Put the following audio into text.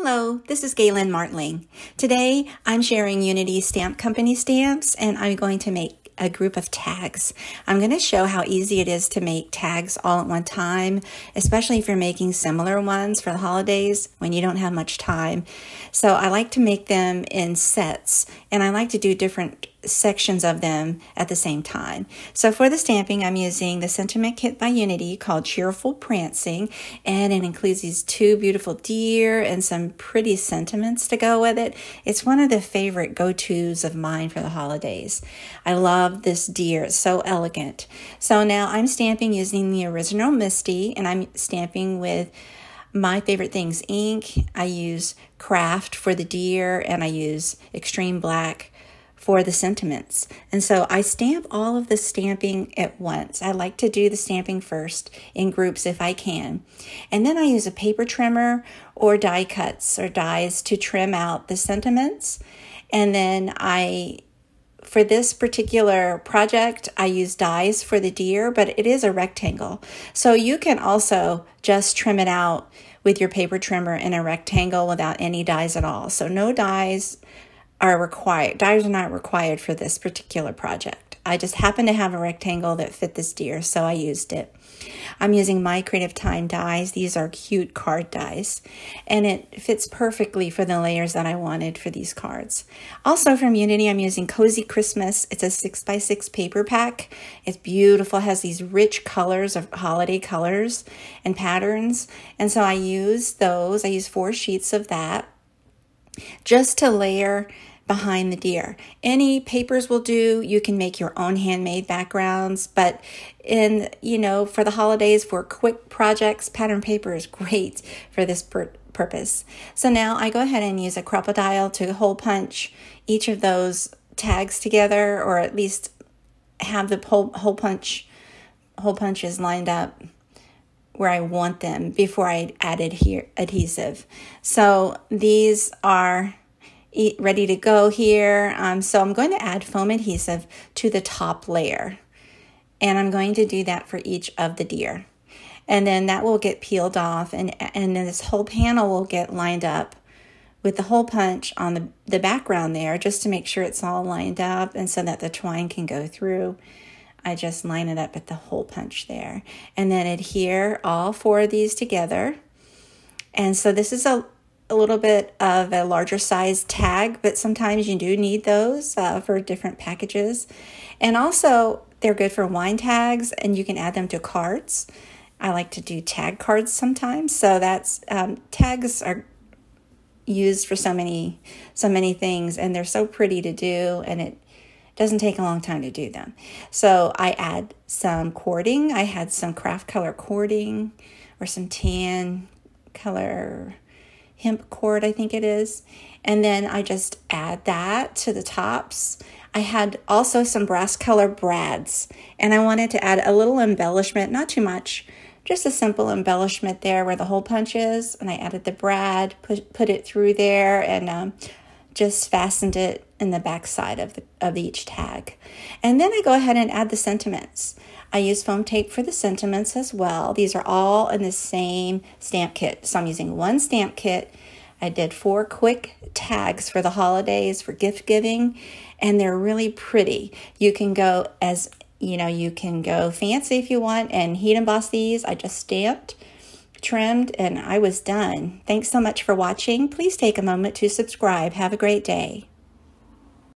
Hello, this is Gaylynn Martling. Today, I'm sharing Unity Stamp Company stamps, and I'm going to make a group of tags. I'm going to show how easy it is to make tags all at one time, especially if you're making similar ones for the holidays when you don't have much time. So I like to make them in sets, and I like to do different sections of them at the same time. So for the stamping, I'm using the sentiment kit by Unity called Cheerful Prancing, and it includes these two beautiful deer and some pretty sentiments to go with it. It's one of the favorite go-tos of mine for the holidays. I love this deer, it's so elegant. So now I'm stamping using the original Misty, and I'm stamping with My Favorite Things ink. I use Craft for the deer, and I use Extreme Black for the sentiments. And so I stamp all of the stamping at once. I like to do the stamping first in groups if I can. And then I use a paper trimmer or die cuts or dies to trim out the sentiments. And then for this particular project, I use dies for the deer, but it is a rectangle. So you can also just trim it out with your paper trimmer in a rectangle without any dies at all. So no dies are required. Dies are not required for this particular project. I just happen to have a rectangle that fit this deer, so I used it. I'm using My Creative Time dies. These are cute card dies, and it fits perfectly for the layers that I wanted for these cards. Also from Unity, I'm using Cozy Christmas. It's a 6x6 paper pack. It's beautiful. It has these rich colors of holiday colors and patterns, and so I use those. I use 4 sheets of that just to layer behind the deer. Any papers will do. You can make your own handmade backgrounds, but for the holidays, for quick projects, pattern paper is great for this purpose. So now I go ahead and use a crocodile to hole punch each of those tags together, or at least have the hole punches lined up where I want them before I add adhesive. So these are ready to go here. So I'm going to add foam adhesive to the top layer, and I'm going to do that for each of the deer. And then that will get peeled off, and then this whole panel will get lined up with the hole punch on the background there, just to make sure it's all lined up and so that the twine can go through. I just line it up at the hole punch there, and then adhere all 4 of these together. And so this is a little bit of a larger size tag, but sometimes you do need those for different packages. And also they're good for wine tags, and you can add them to cards. I like to do tag cards sometimes. So that's tags are used for so many things, and they're so pretty to do, and it doesn't take a long time to do them. So I add some cording. I had some craft color cording, or some tan color hemp cord, I think it is. And then I just add that to the tops. I had also some brass color brads, and I wanted to add a little embellishment, not too much, just a simple embellishment there where the hole punch is. And I added the brad, put it through there, and just fastened it in the back side of each tag. And then I go ahead and add the sentiments. I use foam tape for the sentiments as well. These are all in the same stamp kit. So I'm using one stamp kit. I did 4 quick tags for the holidays, for gift giving, and they're really pretty. You can go you can go fancy if you want and heat emboss these. I just stamped, trimmed, and I was done. Thanks so much for watching. Please take a moment to subscribe. Have a great day.